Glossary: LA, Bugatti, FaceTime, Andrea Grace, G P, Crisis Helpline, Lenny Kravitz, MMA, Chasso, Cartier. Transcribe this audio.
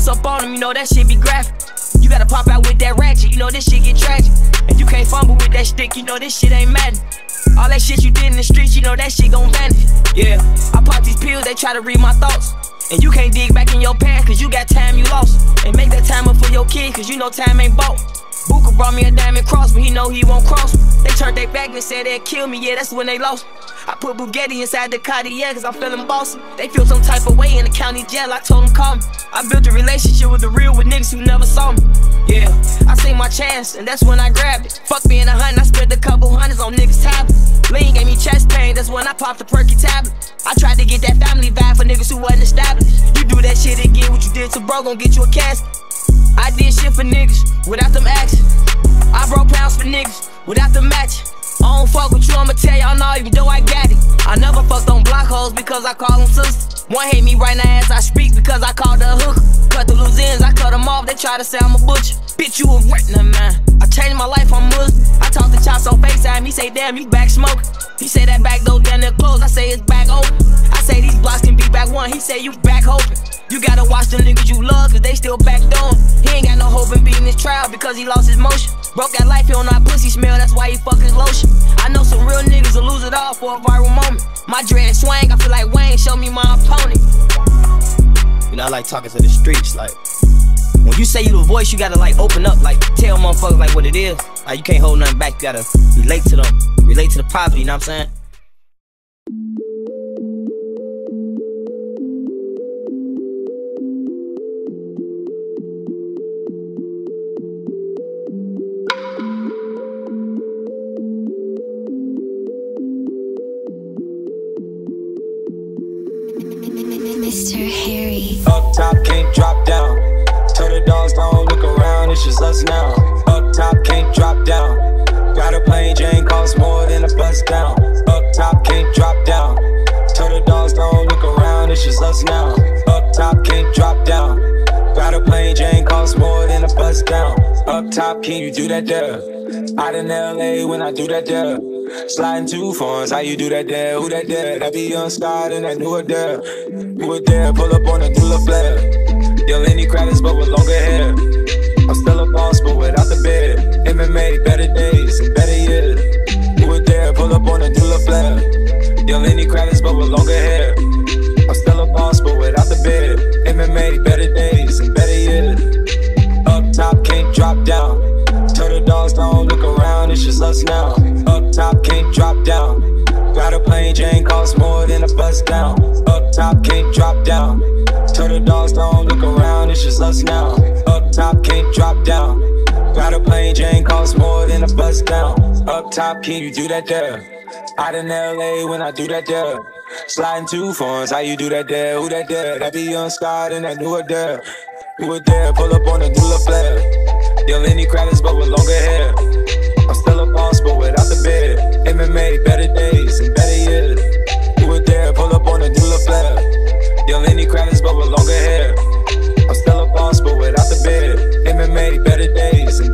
close up on him, you know that shit be graphic. You gotta pop out with that ratchet, you know this shit get tragic. And you can't fumble with that stick, you know this shit ain't maddening. All that shit you did in the streets, you know that shit gon' vanish. Yeah, I pop these pills, they try to read my thoughts. And you can't dig back in your pants, cause you got time you lost. And make that time up for your kid, cause you know time ain't bought. Booker brought me a diamond cross, but he know he won't cross me. They turned their back and said they'd kill me, yeah, that's when they lost me. I put Bugatti inside the Cartier, cause I'm feeling bossy. They feel some type of way in the county jail, I told them call me. I built a relationship with the real, with niggas who never saw me. Yeah, I seen my chance, and that's when I grabbed it. Fuck being a hunt, I spent a couple hundreds on niggas' tablets. Lean gave me chest pain, that's when I popped a perky tablet. I tried to get that family vibe for niggas who wasn't established. You do that shit again, what you did to bro, gon' get you a casket. I did shit for niggas without them actions. I broke pounds for niggas without them matching. I don't fuck with you, I'ma tell y'all no, even though I got it. I never fucked on block hoes because I call them sisters. One hate me right now as I speak because I called her a hooker. Cut the loose ends, I cut them off, they try to say I'm a butcher. Bitch, you a retina, man. I changed my life, I'm Muslim. I talked to Chasso FaceTime, he say, damn, you back smoking. He say that back door down there closed, I say it's back open. I say these blocks can be back one, he say you back hoping. You gotta watch them niggas you love, cause they still back doing. He ain't got no hope in beating his trial because he lost his motion. Broke that life, he don't know how pussy smell, that's why he fucking lotion. I know some real niggas will lose it all for a viral moment. My dread swang, I feel like Wayne, show me my opponent. You know, I like talking to the streets, like, when you say you the voice, you gotta like open up, like tell motherfuckers like what it is. Like you can't hold nothing back, you gotta relate to them, relate to the poverty, you know what I'm saying? Mr. Harry. Up top, can't drop down. Tell the dogs don't look around, it's just us now. Up top, can't drop down. Got a plane, Jane costs more than a bus down. Up top, can't drop down. Tell the dogs don't look around, it's just us now. Up top, can't drop down. Got a plane, Jane costs more than a bus down. Up top, can you do that there? Out in LA when I do that there. Sliding two phones, how you do that there? Who that there? That be unscarred and that newer there. Who it there? Pull up on a Dula flare. Yo, Lenny Kravitz, but with longer hair. I'm still a boss, but without the beard. MMA, better days and better years. Who it there? Pull up on a Dula flare. Yo, Lenny Kravitz, but with longer hair. I'm still a boss, but without the beard. MMA, better days and better years. Up top, can't drop down. Turtle dogs don't look around, it's just us now. Up top, can't drop down. Got a plane, Jane costs more than a bus down. Up top, can't drop down. Turtle dogs don't look around, it's just us now. Up top, can't drop down. Got a plane, Jane costs more than a bus down. Up top, can you do that there? Out in LA when I do that there. Sliding two phones, how you do that there? Who that there? That be unscarred and that newer there. Who it there? Pull up on a Dula flare. Yo, Lenny Kravitz, but with longer hair. I'm still a boss, but without the beard. MMA, better days and better years. Who it there? Pull up on a Dula flare. Yo, Lenny Kravitz, but with longer hair. I'm still a boss, but without the beard. MMA, better days and